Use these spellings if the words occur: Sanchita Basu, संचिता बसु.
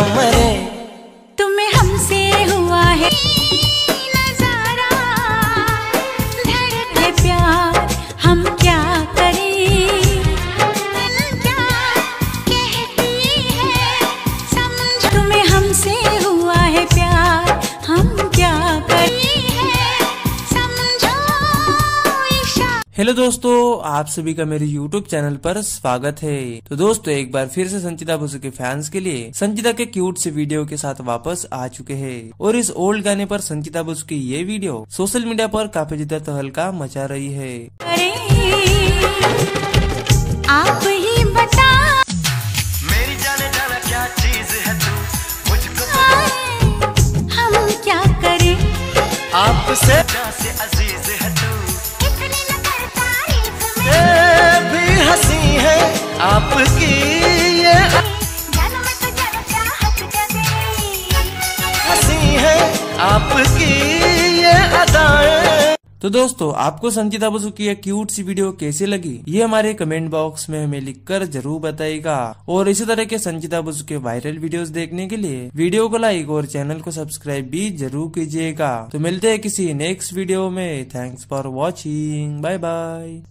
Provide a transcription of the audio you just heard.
मरे। तुम्हें हमसे हुआ है नजारा, धड़के प्यार हम क्या करें, क्या कहती है समझ। तुम्हें हमसे हुआ है प्यार हम क्या करें समझो। हेलो दोस्तों, आप सभी का मेरे YouTube चैनल पर स्वागत है। तो दोस्तों, एक बार फिर से संचिता बसु के फैंस के लिए संचिता के क्यूट से वीडियो के साथ वापस आ चुके हैं। और इस ओल्ड गाने पर संचिता बसु की ये वीडियो सोशल मीडिया पर काफी ज्यादा तहलका मचा रही है। आप ही बता मेरी जाने जाना क्या चीज है तू मुझको, हम क्या करें आपसे अजीज है तू। भी हंसी है आपकी ये हंसी है आपकी ये अदाएं। तो दोस्तों, आपको संचिता बसु की ये क्यूट सी वीडियो कैसी लगी, ये हमारे कमेंट बॉक्स में हमें लिखकर जरूर बताइएगा। और इसी तरह के संचिता बसु के वायरल वीडियोस देखने के लिए वीडियो को लाइक और चैनल को सब्सक्राइब भी जरूर कीजिएगा। तो मिलते हैं किसी नेक्स्ट वीडियो में। Thanks for watching, bye bye.